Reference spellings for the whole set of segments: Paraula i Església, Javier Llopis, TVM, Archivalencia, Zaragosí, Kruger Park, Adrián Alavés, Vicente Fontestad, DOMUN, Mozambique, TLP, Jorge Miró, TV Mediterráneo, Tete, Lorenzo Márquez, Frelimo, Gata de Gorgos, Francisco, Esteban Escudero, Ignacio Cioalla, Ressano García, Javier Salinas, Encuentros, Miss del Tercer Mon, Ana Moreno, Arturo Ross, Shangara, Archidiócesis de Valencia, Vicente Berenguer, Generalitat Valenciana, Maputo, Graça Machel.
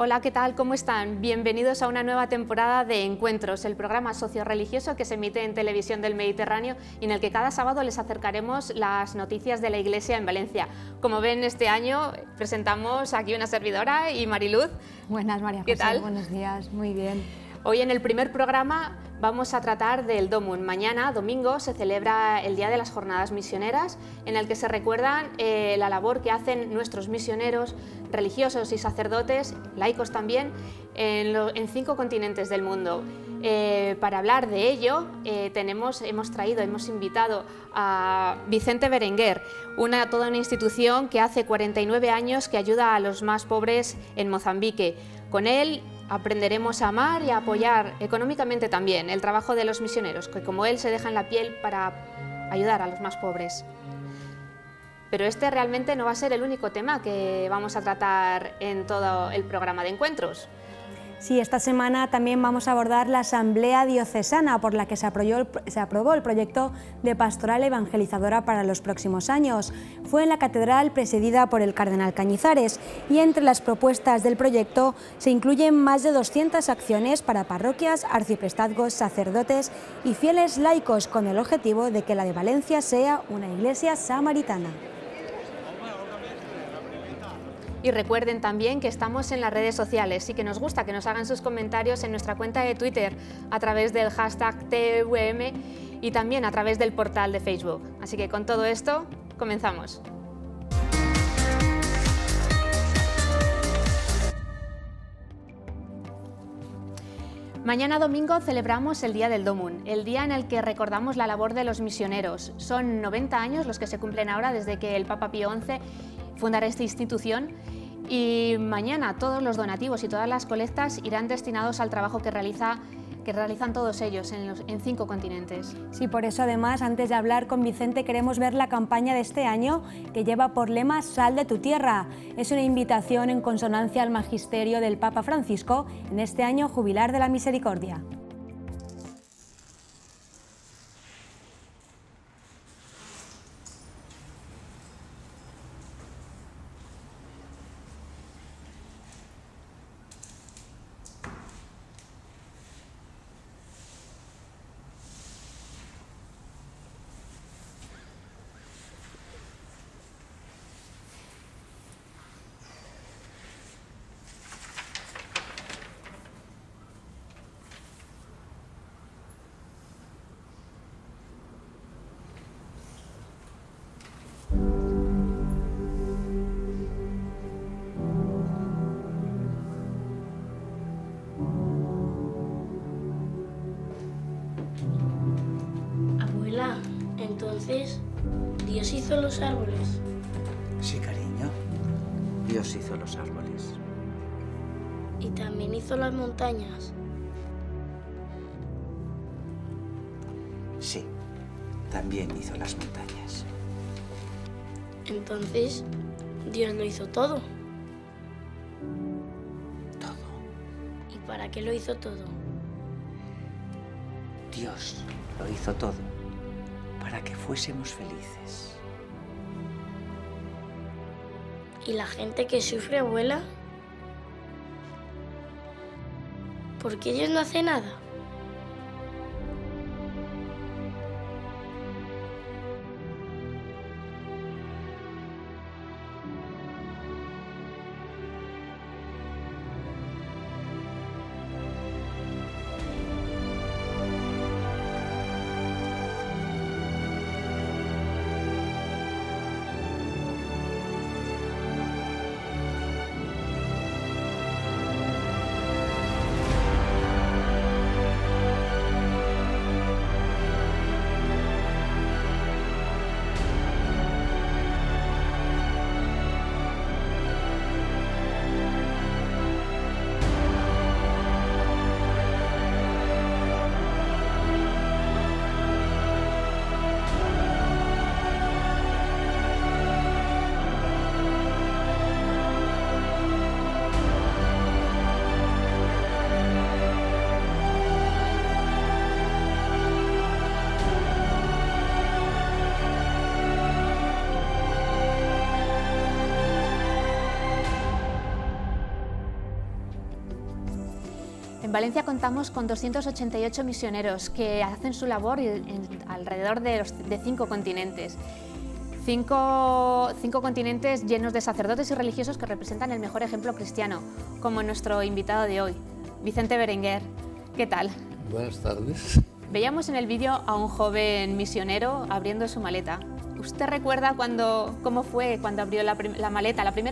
Hola, ¿qué tal? ¿Cómo están? Bienvenidos a una nueva temporada de Encuentros, el programa socio-religioso que se emite en Televisión del Mediterráneo y en el que cada sábado les acercaremos las noticias de la Iglesia en Valencia. Como ven, este año presentamos aquí una servidora y Mariluz. Buenas, María José. ¿Qué tal? Buenos días, muy bien. Hoy en el primer programa vamos a tratar del DOMUN. Mañana, domingo, se celebra el Día de las Jornadas Misioneras, en el que se recuerdan la labor que hacen nuestros misioneros, religiosos y sacerdotes, laicos también, en 5 continentes del mundo. Para hablar de ello, hemos invitado a Vicente Berenguer, toda una institución que hace 49 años que ayuda a los más pobres en Mozambique. Con él aprenderemos a amar y a apoyar económicamente también el trabajo de los misioneros, que como él se dejan la piel para ayudar a los más pobres. Pero este realmente no va a ser el único tema que vamos a tratar en todo el programa de Encuentros. Sí, esta semana también vamos a abordar la Asamblea Diocesana, por la que se aprobó el proyecto de Pastoral Evangelizadora para los próximos años. Fue en la catedral presidida por el Cardenal Cañizares y entre las propuestas del proyecto se incluyen más de 200 acciones para parroquias, arciprestazgos, sacerdotes y fieles laicos, con el objetivo de que la de Valencia sea una iglesia samaritana. Y recuerden también que estamos en las redes sociales y que nos gusta que nos hagan sus comentarios en nuestra cuenta de Twitter a través del hashtag TVM y también a través del portal de Facebook. Así que con todo esto, comenzamos. Mañana domingo celebramos el Día del DOMUN, el día en el que recordamos la labor de los misioneros. Son 90 años los que se cumplen ahora desde que el Papa Pío XI fundar esta institución, y mañana todos los donativos y todas las colectas irán destinados al trabajo que realizan todos ellos en 5 continentes. Sí, por eso además, antes de hablar con Vicente, queremos ver la campaña de este año, que lleva por lema Sal de tu tierra. Es una invitación en consonancia al magisterio del Papa Francisco en este año jubilar de la misericordia. Entonces, ¿Dios hizo los árboles? Sí, cariño. Dios hizo los árboles. ¿Y también hizo las montañas? Sí, también hizo las montañas. Entonces, ¿Dios lo hizo todo? Todo. ¿Y para qué lo hizo todo? Dios lo hizo todo para que fuésemos felices. ¿Y la gente que sufre, abuela? ¿Por qué Dios no hace nada? En Valencia contamos con 288 misioneros que hacen su labor alrededor de 5 continentes. 5 continentes llenos de sacerdotes y religiosos que representan el mejor ejemplo cristiano, como nuestro invitado de hoy, Vicente Berenguer. ¿Qué tal? Buenas tardes. Veíamos en el vídeo a un joven misionero abriendo su maleta. ¿Usted recuerda cómo fue cuando abrió la primera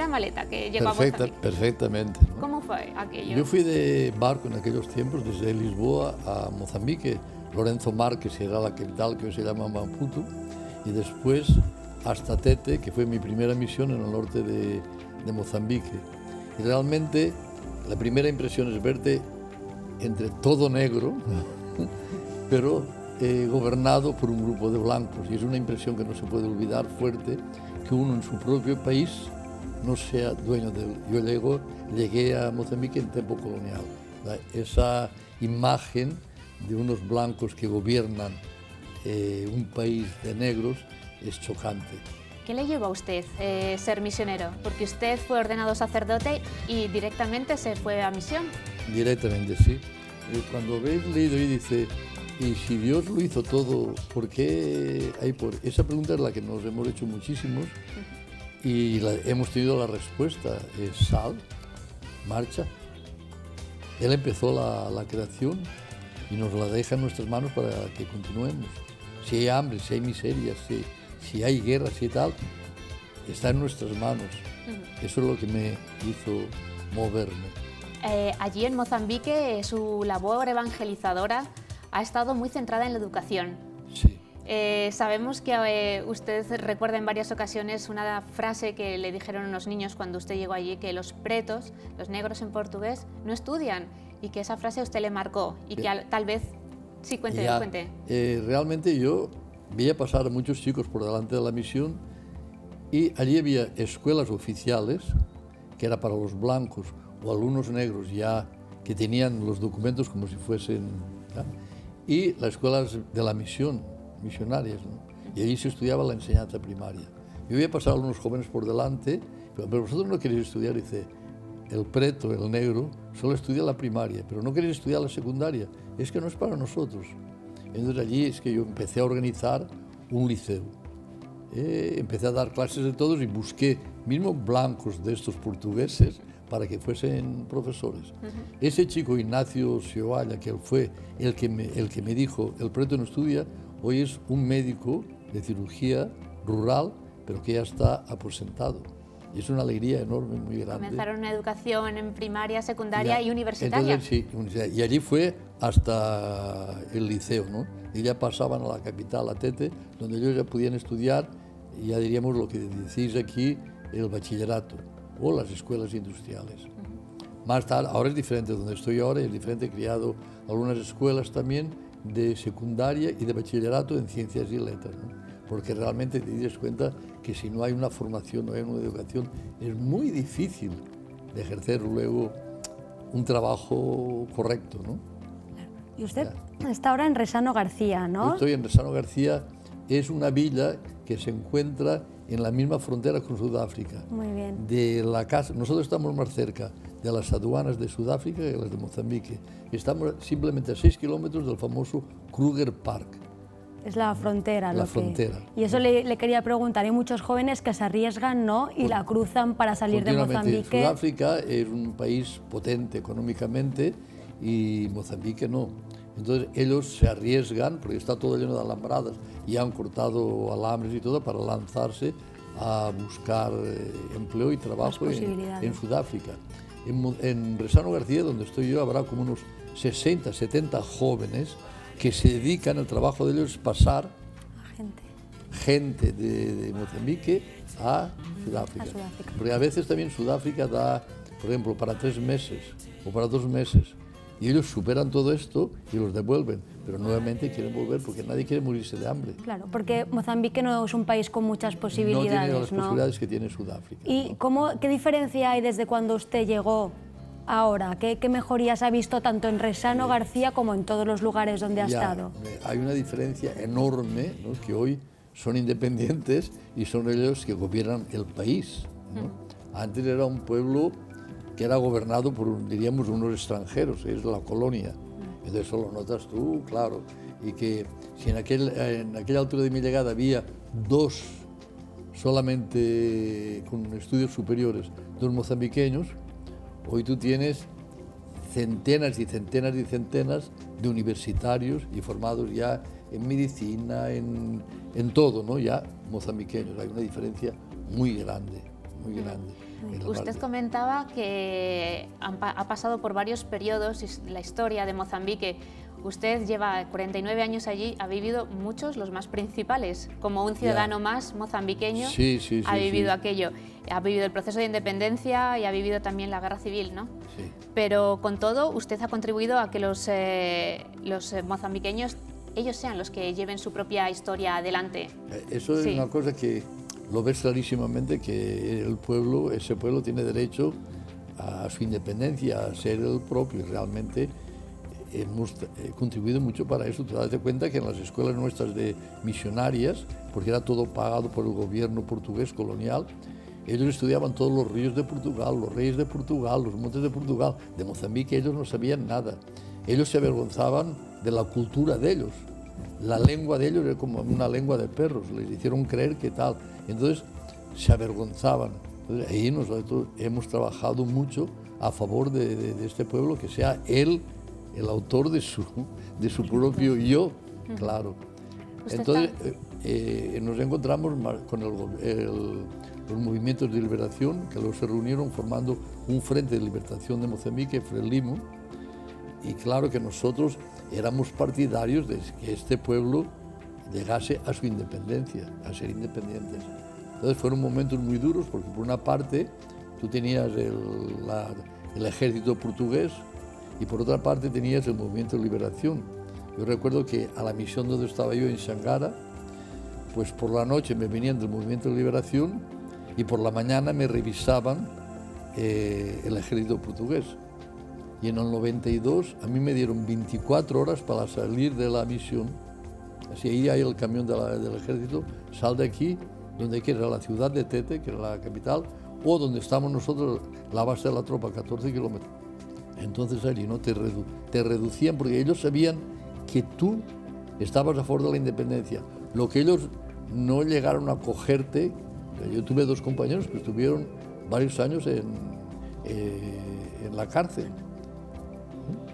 maleta que llegó a Mozambique? Perfectamente, ¿no? ¿Cómo fue aquello? Yo fui de barco en aquellos tiempos desde Lisboa a Mozambique. Lorenzo Márquez era la capital, que hoy se llama Maputo, y después hasta Tete, que fue mi primera misión en el norte de Mozambique. Y realmente la primera impresión es verte entre todo negro, pero gobernado por un grupo de blancos. Y es una impresión que no se puede olvidar fuerte, que uno en su propio país no sea dueño de él. Yo llegué a Mozambique en tiempo colonial. Esa imagen de unos blancos que gobiernan un país de negros es chocante. ¿Qué le llevó a usted ser misionero? Porque usted fue ordenado sacerdote y directamente se fue a misión. Directamente, sí. Cuando habéis leído y dice, ¿y si Dios lo hizo todo, por qué hay por...? Esa pregunta es la que nos hemos hecho muchísimos y hemos tenido la respuesta. Sal, marcha. Él empezó la creación y nos la deja en nuestras manos para que continuemos. Si hay hambre, si hay miseria, si hay guerra, si tal, está en nuestras manos. Eso es lo que me hizo moverme. Allí en Mozambique su labor evangelizadora ha estado muy centrada en la educación. Sí. Sabemos que usted recuerda en varias ocasiones una frase que le dijeron unos niños cuando usted llegó allí, que los pretos, los negros en portugués, no estudian, y que esa frase a usted le marcó y que tal vez... Sí, cuente. Realmente yo veía pasar a muchos chicos por delante de la misión y allí había escuelas oficiales, que era para los blancos o alumnos negros ya que tenían los documentos como si fuesen... ¿ya? Y las escuelas de la misión, misionarias, ¿no? Y allí se estudiaba la enseñanza primaria. Yo veía pasar a unos jóvenes por delante, pero vosotros no queréis estudiar, dice... El preto, el negro, solo estudia la primaria, pero no queréis estudiar la secundaria. Es que no es para nosotros. Entonces allí es que yo empecé a organizar un liceo. Empecé a dar clases de todos y busqué mismo blancos de estos portugueses para que fuesen profesores. Ese chico Ignacio Cioalla, que él fue el que me dijo, el preto no estudia, hoy es un médico de cirugía rural, pero que ya está aposentado. Y es una alegría enorme, muy grande. Comenzaron una educación en primaria, secundaria y universitaria. Entonces, sí, y allí fue hasta el liceo, ¿no? Y ya pasaban a la capital, a Tete, donde ellos ya podían estudiar, y ya diríamos lo que decís aquí, el bachillerato o las escuelas industriales. Más tarde, ahora es diferente, donde estoy ahora es diferente, he creado algunas escuelas también de secundaria y de bachillerato en ciencias y letras, ¿no? Porque realmente te das cuenta que si no hay una formación, no hay una educación, es muy difícil de ejercer luego un trabajo correcto, ¿no? Y usted está ahora en Ressano García, ¿no? Yo estoy en Ressano García, es una villa que se encuentra en la misma frontera con Sudáfrica. Muy bien. De la casa, nosotros estamos más cerca de las aduanas de Sudáfrica que las de Mozambique. Estamos simplemente a 6 kilómetros del famoso Kruger Park. Es la frontera. La frontera. Y eso le quería preguntar. Hay muchos jóvenes que se arriesgan, ¿no? Y la cruzan para salir de Mozambique. Sudáfrica es un país potente económicamente y Mozambique no. Entonces ellos se arriesgan porque está todo lleno de alambradas y han cortado alambres y todo para lanzarse a buscar empleo y trabajo en Sudáfrica. En Ressano García, donde estoy yo, habrá como unos 60, 70 jóvenes que se dedican al trabajo de ellos, es pasar gente de Mozambique a Sudáfrica. Porque a veces también Sudáfrica da, por ejemplo, para 3 meses o para 2 meses. Y ellos superan todo esto y los devuelven, pero nuevamente quieren volver porque nadie quiere morirse de hambre. Claro, porque Mozambique no es un país con muchas posibilidades, ¿no? No tiene las posibilidades que tiene Sudáfrica. ¿Y qué diferencia hay desde cuando usted llegó ahora? ¿Qué mejorías ha visto tanto en Ressano García como en todos los lugares donde ha estado? Hay una diferencia enorme, ¿no? Que hoy son independientes y son ellos que gobiernan el país, ¿no? Antes era un pueblo que era gobernado por, diríamos, unos extranjeros, es la colonia. Entonces eso lo notas tú, claro. Y que si en aquella altura de mi llegada había dos, solamente con estudios superiores, dos mozambiqueños, hoy tú tienes centenas y centenas y centenas de universitarios y formados ya en medicina, en todo, ¿no? Ya mozambiqueños. Hay una diferencia muy grande, muy grande. Usted comentaba que ha pasado por varios periodos la historia de Mozambique. Usted lleva 49 años allí, ha vivido muchos, los más principales. Como un ciudadano más mozambiqueño, ha vivido aquello. Ha vivido el proceso de independencia y ha vivido también la guerra civil, ¿no? Sí. Pero con todo, usted ha contribuido a que los mozambiqueños, ellos sean los que lleven su propia historia adelante. Eso es una cosa que lo ves clarísimamente, que el pueblo, ese pueblo tiene derecho a su independencia, a ser el propio. Realmente hemos contribuido mucho para eso. Te das cuenta que en las escuelas nuestras de misionarias, porque era todo pagado por el gobierno portugués colonial, ellos estudiaban todos los ríos de Portugal, los reyes de Portugal, los montes de Portugal. De Mozambique ellos no sabían nada. Ellos se avergonzaban de la cultura de ellos. La lengua de ellos era como una lengua de perros, les hicieron creer que tal. Entonces se avergonzaban. Entonces, ahí nosotros hemos trabajado mucho a favor de este pueblo, que sea él el autor de su propio yo, claro. Entonces nos encontramos con los movimientos de liberación, que los se reunieron formando un frente de liberación de Mozambique, Frelimo, y claro que nosotros éramos partidarios de que este pueblo llegase a su independencia, a ser independientes. Entonces fueron momentos muy duros, porque por una parte tú tenías el ejército portugués y por otra parte tenías el movimiento de liberación. Yo recuerdo que a la misión donde estaba yo en Shangara, pues por la noche me venían del movimiento de liberación y por la mañana me revisaban el ejército portugués. Y en el 92 a mí me dieron 24 horas para salir de la misión. Así ahí hay el camión del ejército, sal de aquí, donde quiera, la ciudad de Tete, que era la capital, o donde estamos nosotros, la base de la tropa, 14 kilómetros. Entonces allí no te reducían, porque ellos sabían que tú estabas a favor de la independencia. Lo que ellos no llegaron a cogerte, yo tuve dos compañeros que estuvieron varios años en la cárcel.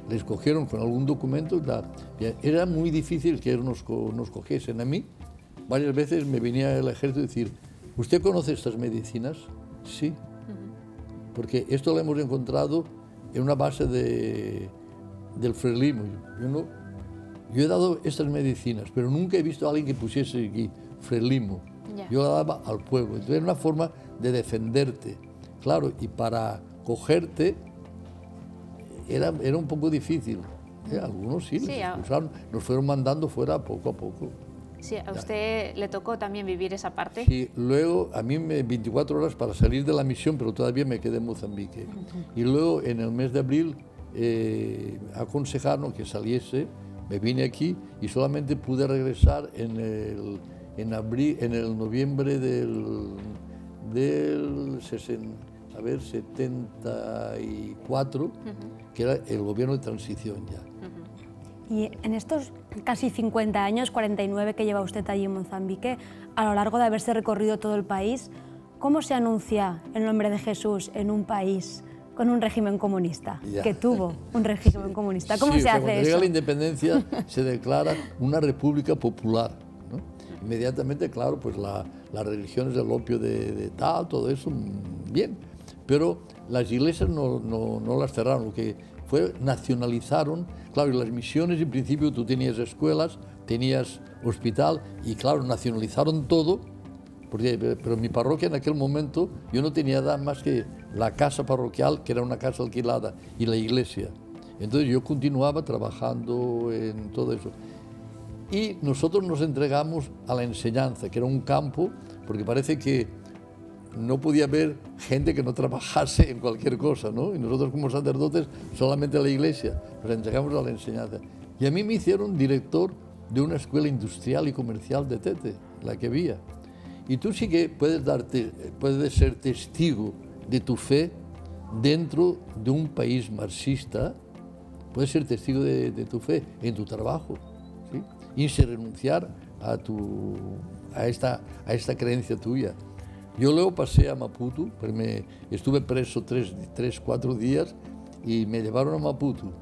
Les cogieron con algún documento. Era muy difícil que ellos nos cogiesen. A mí varias veces me venía el ejército a decir, ¿usted conoce estas medicinas? Sí, porque esto lo hemos encontrado en una base del Frelimo. Yo he dado estas medicinas, pero nunca he visto a alguien que pusiese aquí Frelimo. Yo la daba al pueblo. Entonces era una forma de defenderte, claro, y para cogerte era un poco difícil. Algunos sí, les expulsaron, nos fueron mandando fuera poco a poco. Sí, ¿a usted le tocó también vivir esa parte? Sí, luego a mí 24 horas para salir de la misión, pero todavía me quedé en Mozambique. Y luego en el mes de abril aconsejaron que saliese, me vine aquí y solamente pude regresar en el noviembre del 74, que era el gobierno de transición ya. Y en estos casi 50 años, 49 que lleva usted allí en Mozambique, a lo largo de haberse recorrido todo el país, ¿cómo se anuncia el nombre de Jesús en un país con un régimen comunista? Que tuvo un régimen comunista. ¿Cómo se hace eso? Cuando llega la independencia se declara una república popular, ¿no? Inmediatamente, claro, pues las religiones del opio de tal, todo eso, bien. Pero las iglesias no las cerraron, lo que fue, nacionalizaron, claro, y las misiones en principio tú tenías escuelas, tenías hospital y claro, nacionalizaron todo, pero mi parroquia en aquel momento yo no tenía nada más que la casa parroquial, que era una casa alquilada, y la iglesia. Entonces yo continuaba trabajando en todo eso. Y nosotros nos entregamos a la enseñanza, que era un campo, porque parece que no podía haber gente que no trabajase en cualquier cosa, ¿no? Y nosotros como sacerdotes, solamente la iglesia, nos entregamos a la enseñanza. Y a mí me hicieron director de una escuela industrial y comercial de Tete, la que había. Y tú sí que puedes ser testigo de tu fe dentro de un país marxista, puedes ser testigo de tu fe en tu trabajo, ¿sí? Y sin renunciar a esta creencia tuya. Yo luego pasé a Maputo, porque estuve preso cuatro días y me llevaron a Maputo.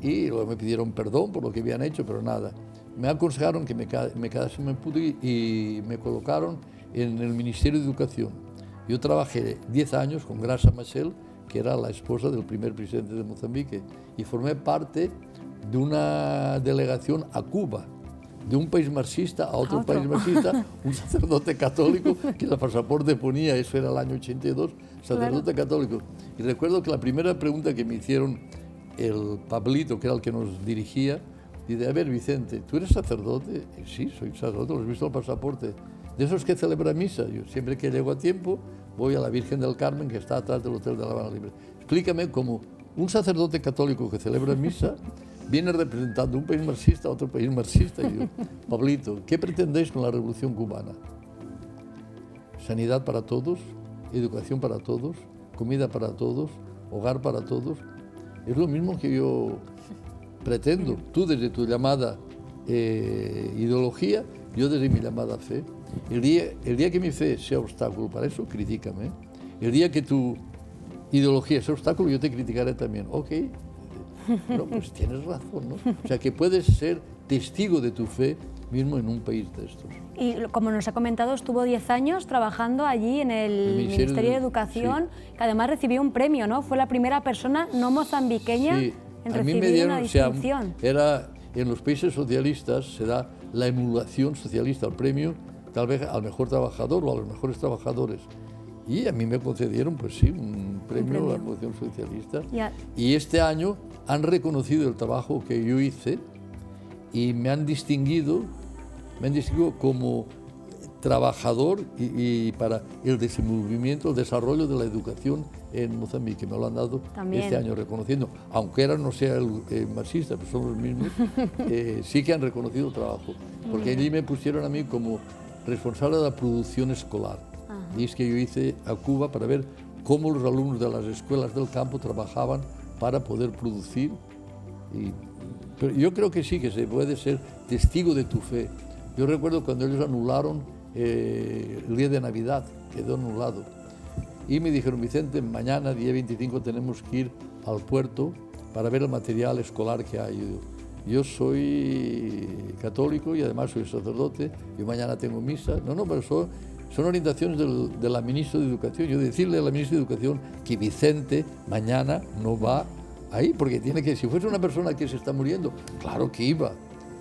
Y luego me pidieron perdón por lo que habían hecho, pero nada. Me aconsejaron que me quedase en Maputo y me colocaron en el Ministerio de Educación. Yo trabajé 10 años con Graça Machel, que era la esposa del primer presidente de Mozambique, y formé parte de una delegación a Cuba, de un país marxista a otro país marxista, un sacerdote católico, que el pasaporte ponía, eso era el año 82, sacerdote católico. Y recuerdo que la primera pregunta que me hicieron el Pablito, que era el que nos dirigía, dice, a ver, Vicente, ¿tú eres sacerdote? Sí, soy sacerdote, lo he visto el pasaporte. De esos que celebra misa, yo siempre que llego a tiempo voy a la Virgen del Carmen, que está atrás del Hotel de La Habana Libre. Explícame cómo un sacerdote católico que celebra misa viene representando un país marxista a otro país marxista. Y yo, Pablito, ¿qué pretendéis con la revolución cubana? Sanidad para todos, educación para todos, comida para todos, hogar para todos. Es lo mismo que yo pretendo. Tú desde tu llamada ideología, yo desde mi llamada fe. El día que mi fe sea obstáculo para eso, critícame. El día que tu ideología sea obstáculo, yo te criticaré también. Ok. No, pues tienes razón, ¿no? O sea, que puedes ser testigo de tu fe mismo en un país de estos. Y como nos ha comentado, estuvo 10 años trabajando allí en el Ministerio de Educación, sí, que además recibió un premio, ¿no? Fue la primera persona no mozambiqueña, sí, en recibir una distinción. O sea, en los países socialistas se da la emulación socialista al premio, tal vez al mejor trabajador o a los mejores trabajadores. Y a mí me concedieron, pues sí, un premio a la Revolución Socialista. Yeah. Y este año han reconocido el trabajo que yo hice y me han distinguido como trabajador y para el desenvolvimiento, el desarrollo de la educación en Mozambique. Me lo han dado también este año reconociendo, aunque ahora no sea el marxista, pero son los mismos, sí que han reconocido el trabajo. Porque allí me pusieron a mí como responsable de la producción escolar. Y es que yo hice a Cuba para ver cómo los alumnos de las escuelas del campo trabajaban para poder producir. Pero yo creo que sí, que se puede ser testigo de tu fe. Yo recuerdo cuando ellos anularon el día de Navidad, quedó anulado. Y me dijeron, Vicente, mañana, día 25, tenemos que ir al puerto para ver el material escolar que hay. Yo soy católico y además soy sacerdote, yo mañana tengo misa. No, pero eso... Son orientaciones de la ministra de Educación. Yo decirle a la ministra de Educación que Vicente mañana no va ahí, porque tiene que, si fuese una persona que se está muriendo, claro que iba,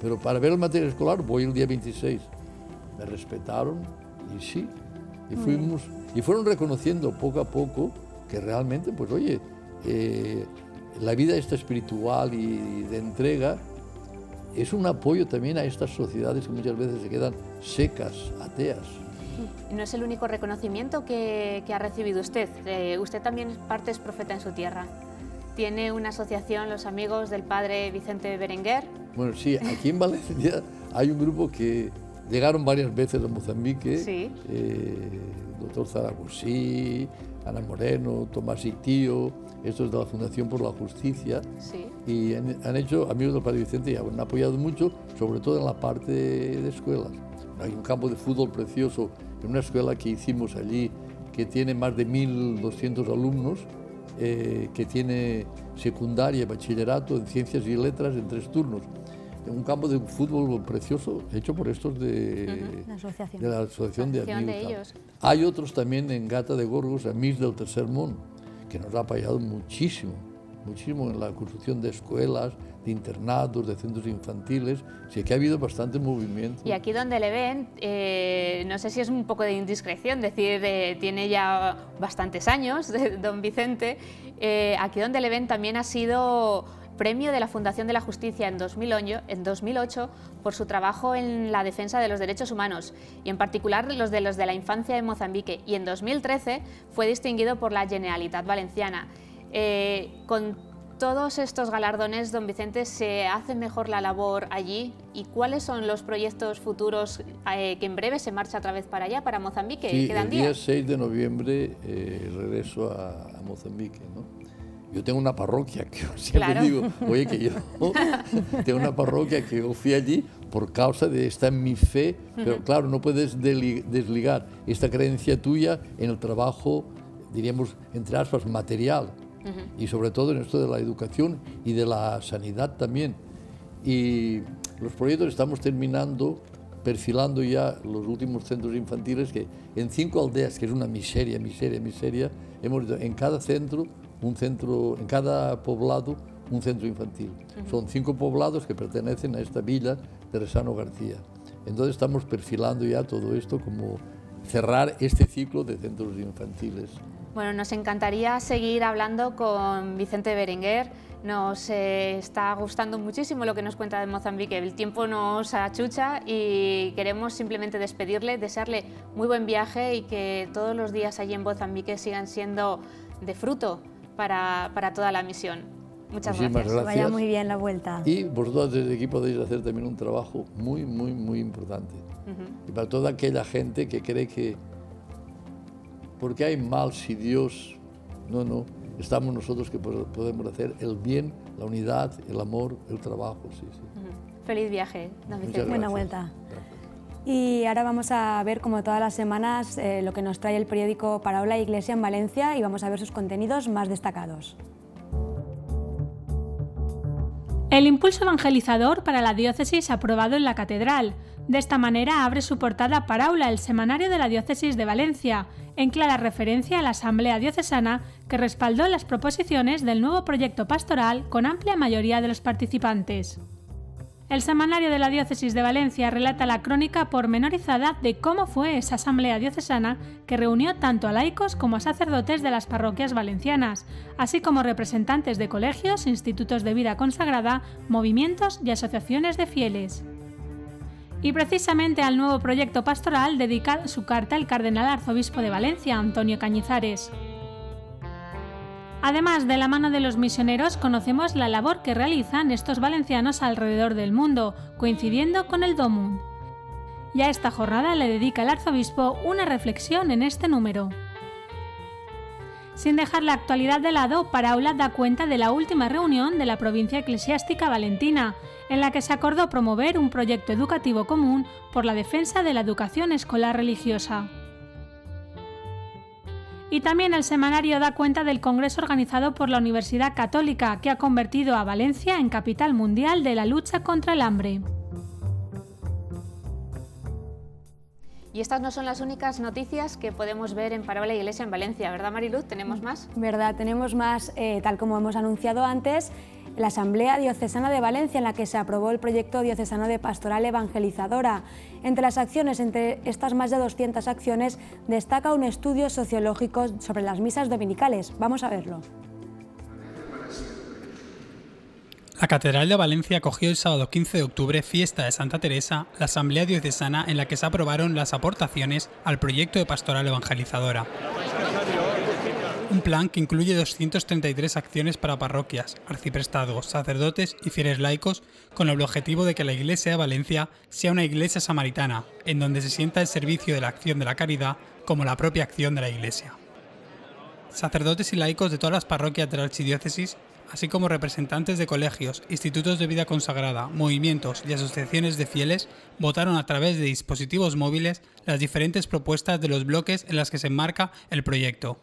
pero para ver el material escolar voy el día 26. Me respetaron y sí, y fuimos, y fueron reconociendo poco a poco que realmente, pues oye, la vida esta espiritual y de entrega es un apoyo también a estas sociedades que muchas veces se quedan secas, ateas. No es el único reconocimiento que ha recibido usted. Usted también parte es profeta en su tierra. Tiene una asociación, los amigos del padre Vicente Berenguer. Bueno, sí, aquí en Valencia hay un grupo que llegaron varias veces a Mozambique. Sí. Doctor Zaragosí, Ana Moreno, Tomás y Tío, esto es de la Fundación por la Justicia. Sí. Y han hecho amigos del padre Vicente y han apoyado mucho, sobre todo en la parte de escuelas. Hay un campo de fútbol precioso en una escuela que hicimos allí, que tiene más de 1.200 alumnos, que tiene secundaria, bachillerato en ciencias y letras en 3 turnos. Un campo de fútbol precioso hecho por estos de la Asociación de Amigos. Hay otros también en Gata de Gorgos, a Miss del Tercer Mon, que nos ha apoyado muchísimo, muchísimo en la construcción de escuelas, de internados, de centros infantiles, sí que ha habido bastante movimiento. Y aquí donde le ven, no sé si es un poco de indiscreción decir, tiene ya bastantes años, don Vicente, aquí donde le ven también ha sido premio de la Fundación de la Justicia en 2008 por su trabajo en la defensa de los derechos humanos y en particular los de la infancia en Mozambique, y en 2013 fue distinguido por la Generalitat Valenciana. Con todos estos galardones, don Vicente, ¿se hace mejor la labor allí? ¿Y cuáles son los proyectos futuros que en breve se marcha otra vez para allá, para Mozambique? Sí, quedan días. El día 6 de noviembre regreso a Mozambique, ¿no? Yo tengo una parroquia que siempre digo, oye, que yo tengo una parroquia que yo fui allí por causa de esta mi fe, pero claro, no puedes desligar esta creencia tuya en el trabajo, diríamos, entre aspas, material, y sobre todo en esto de la educación y de la sanidad también. Y los proyectos estamos terminando, perfilando ya los últimos centros infantiles, que en 5 aldeas, que es una miseria, miseria, miseria, hemos hecho en cada centro un centro, en cada poblado un centro infantil. Son 5 poblados que pertenecen a esta villa de Ressano García. Entonces estamos perfilando ya todo esto como cerrar este ciclo de centros infantiles. Bueno, nos encantaría seguir hablando con Vicente Berenguer. Nos está gustando muchísimo lo que nos cuenta de Mozambique. El tiempo nos achucha y queremos simplemente despedirle, desearle muy buen viaje y que todos los días allí en Mozambique sigan siendo de fruto para toda la misión. Muchas gracias. Vaya muy bien la vuelta. Y vosotros desde aquí podéis hacer también un trabajo muy, muy, muy importante. Y para toda aquella gente que cree que porque hay mal si Dios... No, no. Estamos nosotros que podemos hacer el bien, la unidad, el amor, el trabajo. Sí, sí. Feliz viaje, don Vicente. Buena vuelta. Gracias. Y ahora vamos a ver, como todas las semanas, lo que nos trae el periódico Paraula i Església en Valencia y vamos a ver sus contenidos más destacados. El impulso evangelizador para la diócesis aprobado en la catedral. De esta manera abre su portada Paraula, el semanario de la diócesis de Valencia, en clara referencia a la Asamblea Diocesana que respaldó las proposiciones del nuevo proyecto pastoral con amplia mayoría de los participantes. El semanario de la diócesis de Valencia relata la crónica pormenorizada de cómo fue esa Asamblea Diocesana que reunió tanto a laicos como a sacerdotes de las parroquias valencianas, así como representantes de colegios, institutos de vida consagrada, movimientos y asociaciones de fieles. Y precisamente al nuevo proyecto pastoral dedica su carta el cardenal arzobispo de Valencia, Antonio Cañizares. Además, de la mano de los misioneros, conocemos la labor que realizan estos valencianos alrededor del mundo, coincidiendo con el DOMUN. Y a esta jornada le dedica el arzobispo una reflexión en este número. Sin dejar la actualidad de lado, Paraula da cuenta de la última reunión de la provincia eclesiástica valentina, en la que se acordó promover un proyecto educativo común por la defensa de la educación escolar religiosa. Y también el semanario da cuenta del congreso organizado por la Universidad Católica, que ha convertido a Valencia en capital mundial de la lucha contra el hambre. Y estas no son las únicas noticias que podemos ver en Paraula i Església en Valencia, ¿verdad, Mariluz? ¿Tenemos más? Verdad, tenemos más. Tal como hemos anunciado antes, la Asamblea Diocesana de Valencia, en la que se aprobó el proyecto diocesano de pastoral evangelizadora. Entre las acciones, entre estas más de 200 acciones, destaca un estudio sociológico sobre las misas dominicales. Vamos a verlo. La Catedral de Valencia acogió el sábado 15 de octubre, fiesta de Santa Teresa, la Asamblea Diocesana en la que se aprobaron las aportaciones al proyecto de pastoral evangelizadora. Un plan que incluye 233 acciones para parroquias, arciprestados, sacerdotes y fieles laicos, con el objetivo de que la Iglesia de Valencia sea una iglesia samaritana, en donde se sienta el servicio de la acción de la caridad como la propia acción de la Iglesia. Sacerdotes y laicos de todas las parroquias de la Archidiócesis, así como representantes de colegios, institutos de vida consagrada, movimientos y asociaciones de fieles, votaron a través de dispositivos móviles las diferentes propuestas de los bloques en las que se enmarca el proyecto.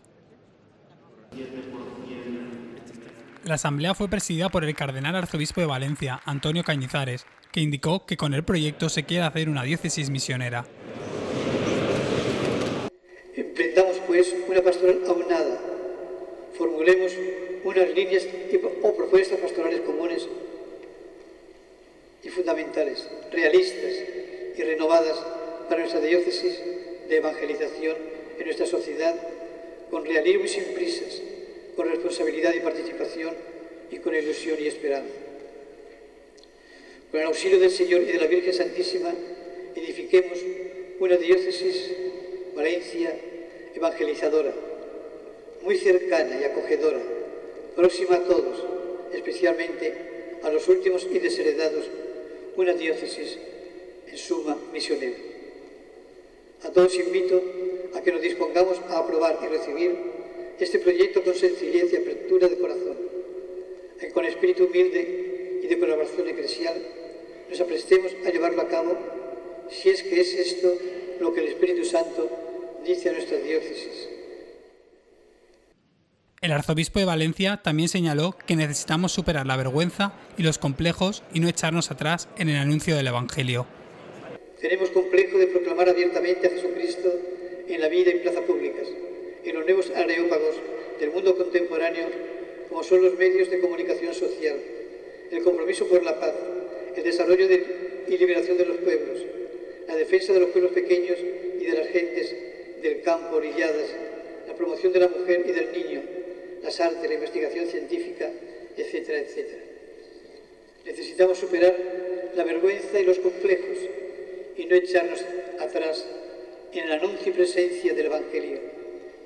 La asamblea fue presidida por el cardenal arzobispo de Valencia, Antonio Cañizares, que indicó que con el proyecto se quiere hacer una diócesis misionera. Emprendamos, pues, una pastoral aunada. Formulemos unas líneas o propuestas pastorales comunes y fundamentales, realistas y renovadas para nuestra diócesis de evangelización en nuestra sociedad, con realismo y sin prisas, con responsabilidad y participación y con ilusión y esperanza. Con el auxilio del Señor y de la Virgen Santísima, edifiquemos una diócesis Valencia evangelizadora, muy cercana y acogedora, próxima a todos, especialmente a los últimos y desheredados, una diócesis en suma misionera. A todos invito a que nos dispongamos a aprobar y recibir este proyecto con sencillez y apertura de corazón, y con espíritu humilde y de colaboración eclesial nos aprestemos a llevarlo a cabo, si es que es esto lo que el Espíritu Santo dice a nuestra diócesis. El arzobispo de Valencia también señaló que necesitamos superar la vergüenza y los complejos y no echarnos atrás en el anuncio del Evangelio. Tenemos complejo de proclamar abiertamente a Jesucristo en la vida y plazas públicas, en los nuevos areópagos del mundo contemporáneo, como son los medios de comunicación social, el compromiso por la paz, el desarrollo y liberación de los pueblos, la defensa de los pueblos pequeños y de las gentes del campo orilladas, la promoción de la mujer y del niño, las artes, la investigación científica, etcétera, etcétera. Necesitamos superar la vergüenza y los complejos y no echarnos atrás en el anuncio y presencia del Evangelio,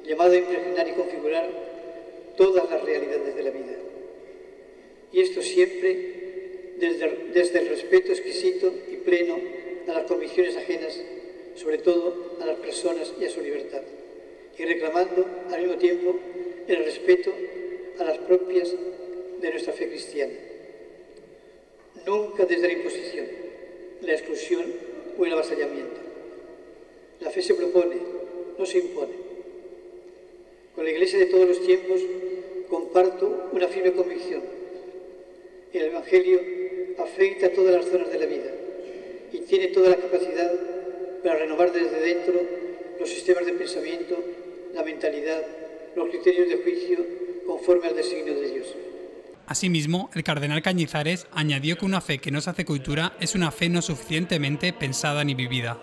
llamado a impregnar y configurar todas las realidades de la vida. Y esto siempre desde el respeto exquisito y pleno a las convicciones ajenas, sobre todo a las personas y a su libertad, y reclamando al mismo tiempo el respeto a las propias de nuestra fe cristiana. Nunca desde la imposición, la exclusión o el avasallamiento. La fe se propone, no se impone. Con la Iglesia de todos los tiempos comparto una firme convicción. El Evangelio afecta a todas las zonas de la vida y tiene toda la capacidad para renovar desde dentro los sistemas de pensamiento, la mentalidad, los criterios de juicio conforme al designio de Dios. Asimismo, el cardenal Cañizares añadió que una fe que no se hace cultura es una fe no suficientemente pensada ni vivida.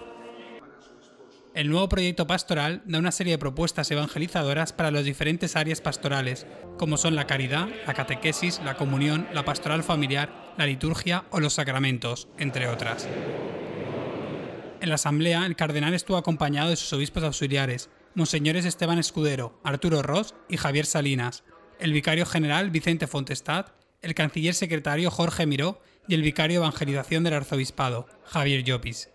El nuevo proyecto pastoral da una serie de propuestas evangelizadoras para las diferentes áreas pastorales, como son la caridad, la catequesis, la comunión, la pastoral familiar, la liturgia o los sacramentos, entre otras. En la asamblea, el cardenal estuvo acompañado de sus obispos auxiliares, monseñores Esteban Escudero, Arturo Ross y Javier Salinas, el vicario general Vicente Fontestad, el canciller secretario Jorge Miró y el vicario de evangelización del arzobispado, Javier Llopis.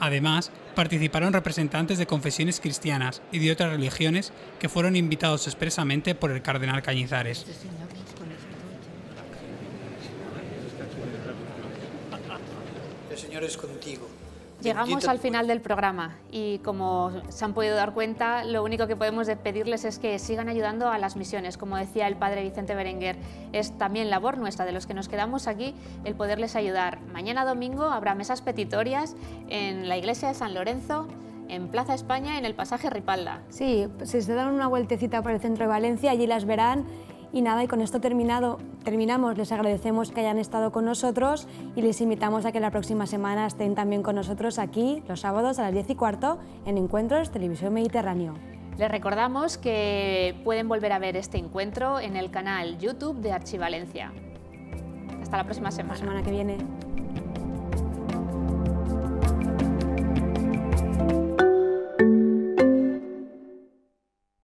Además, participaron representantes de confesiones cristianas y de otras religiones que fueron invitados expresamente por el cardenal Cañizares. El Señor es contigo. Llegamos al final del programa y, como se han podido dar cuenta, lo único que podemos pedirles es que sigan ayudando a las misiones. Como decía el padre Vicente Berenguer, es también labor nuestra, de los que nos quedamos aquí, el poderles ayudar. Mañana domingo habrá mesas petitorias en la iglesia de San Lorenzo, en Plaza España, en el pasaje Ripalda. Sí, si se dan una vueltecita por el centro de Valencia, allí las verán. Y nada, y con esto terminamos. Les agradecemos que hayan estado con nosotros y les invitamos a que la próxima semana estén también con nosotros aquí, los sábados a las 10:15, en Encuentros Televisión Mediterráneo. Les recordamos que pueden volver a ver este encuentro en el canal YouTube de Archivalencia. Hasta la próxima semana. La semana que viene.